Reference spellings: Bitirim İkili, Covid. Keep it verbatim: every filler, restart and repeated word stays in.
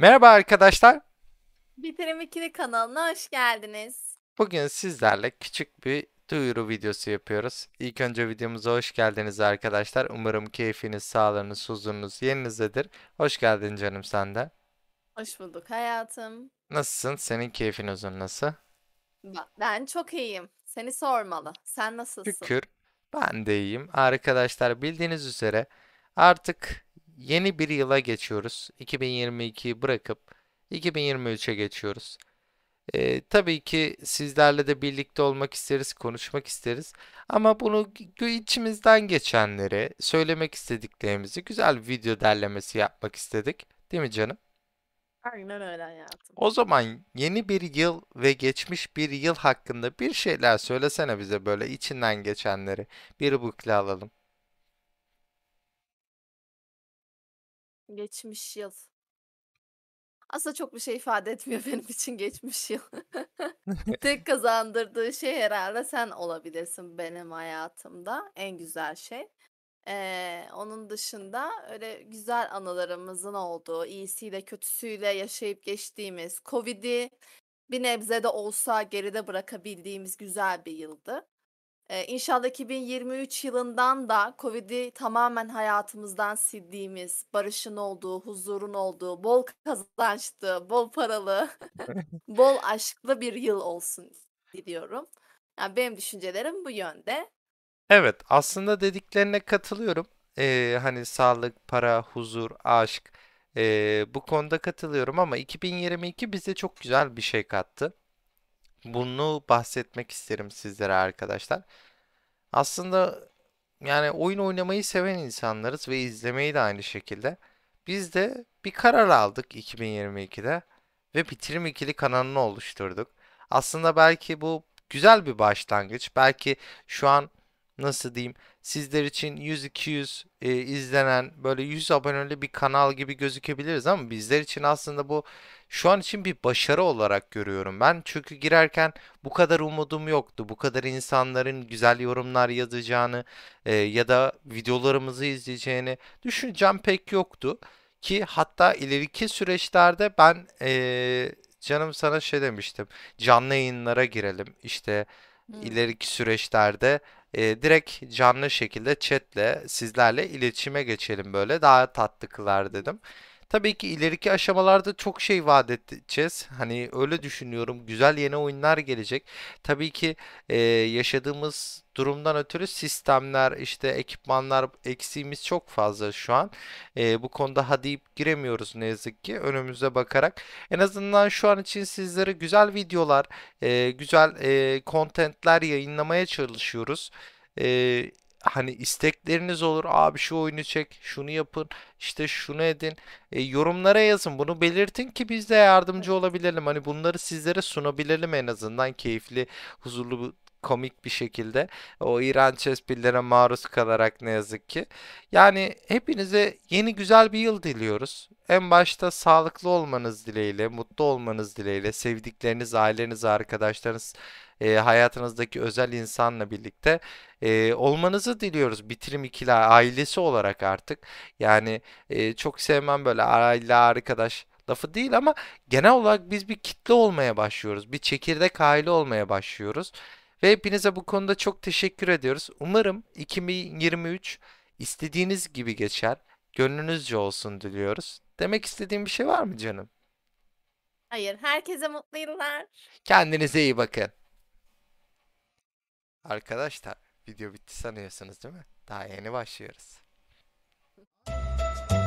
Merhaba arkadaşlar. Bitirim İkili kanalına hoş geldiniz. Bugün sizlerle küçük bir duyuru videosu yapıyoruz. İlk önce videomuza hoş geldiniz arkadaşlar. Umarım keyfiniz, sağlığınız, huzurunuz yerinizdedir. Hoş geldin canım sen de. Hoş bulduk hayatım. Nasılsın? Senin keyfin uzun nasıl? Ben çok iyiyim. Seni sormalı. Sen nasılsın? Şükür. Ben de iyiyim. Arkadaşlar bildiğiniz üzere artık yeni bir yıla geçiyoruz. iki bin yirmi ikiyi bırakıp iki bin yirmi üçe geçiyoruz. Ee, tabii ki sizlerle de birlikte olmak isteriz, konuşmak isteriz. Ama bunu içimizden geçenleri, söylemek istediklerimizi güzel bir video derlemesi yapmak istedik. Değil mi canım? Aynen öyle hayatım. O zaman yeni bir yıl ve geçmiş bir yıl hakkında bir şeyler söylesene bize, böyle içinden geçenleri. Bir bukle alalım. Geçmiş yıl. Aslında çok bir şey ifade etmiyor benim için geçmiş yıl. Tek kazandırdığı şey herhalde sen olabilirsin benim hayatımda. En güzel şey. Ee, onun dışında öyle güzel anılarımızın olduğu, iyisiyle kötüsüyle yaşayıp geçtiğimiz, Covid'i bir nebze de olsa geride bırakabildiğimiz güzel bir yıldı. Ee, İnşallah iki bin yirmi üç yılından da Covid'i tamamen hayatımızdan sildiğimiz, barışın olduğu, huzurun olduğu, bol kazançlı, bol paralı, bol aşklı bir yıl olsun diliyorum. Yani benim düşüncelerim bu yönde. Evet, aslında dediklerine katılıyorum. Ee, hani sağlık, para, huzur, aşk, ee, bu konuda katılıyorum ama iki bin yirmi iki bize çok güzel bir şey kattı. Bunu bahsetmek isterim sizlere arkadaşlar. Aslında yani oyun oynamayı seven insanlarız ve izlemeyi de aynı şekilde. Biz de bir karar aldık iki bin yirmi ikide ve Bitirim İkili kanalını oluşturduk. Aslında belki bu güzel bir başlangıç. Belki şu an nasıl diyeyim, sizler için yüz iki yüz e, izlenen böyle yüz aboneli bir kanal gibi gözükebiliriz ama bizler için aslında bu şu an için bir başarı olarak görüyorum ben. Çünkü girerken bu kadar umudum yoktu. Bu kadar insanların güzel yorumlar yazacağını e, ya da videolarımızı izleyeceğini düşüncem pek yoktu. Ki hatta ileriki süreçlerde ben e, canım sana şey demiştim, canlı yayınlara girelim işte. Hmm. İleriki süreçlerde e, direkt canlı şekilde chatle sizlerle iletişime geçelim, böyle daha tatlı kılar dedim. Tabii ki ileriki aşamalarda çok şey vaat edeceğiz. Hani öyle düşünüyorum. Güzel yeni oyunlar gelecek. Tabii ki e, yaşadığımız durumdan ötürü sistemler, işte ekipmanlar eksiğimiz çok fazla şu an. E, bu konuda ha deyip giremiyoruz ne yazık ki, önümüze bakarak. En azından şu an için sizlere güzel videolar, e, güzel kontentler e, yayınlamaya çalışıyoruz. E, Hani istekleriniz olur, abi şu oyunu çek, şunu yapın, işte şunu edin, e, yorumlara yazın, bunu belirtin ki biz de yardımcı olabilelim. Hani bunları sizlere sunabilelim en azından keyifli, huzurlu, komik bir şekilde, o iğrenç esprilere maruz kalarak ne yazık ki. Yani hepinize yeni güzel bir yıl diliyoruz. En başta sağlıklı olmanız dileğiyle, mutlu olmanız dileğiyle, sevdikleriniz, aileniz, arkadaşlarınız, E, hayatınızdaki özel insanla birlikte e, olmanızı diliyoruz. Bitirim İkili ailesi olarak artık. Yani e, çok sevmem böyle aile arkadaş lafı değil ama genel olarak biz bir kitle olmaya başlıyoruz. Bir çekirdek aile olmaya başlıyoruz. Ve hepinize bu konuda çok teşekkür ediyoruz. Umarım iki bin yirmi üç istediğiniz gibi geçer. Gönlünüzce olsun diliyoruz. Demek istediğim bir şey var mı canım? Hayır. Herkese mutlu yıllar. Kendinize iyi bakın. Arkadaşlar video bitti sanıyorsunuz değil mi? Daha yeni başlıyoruz.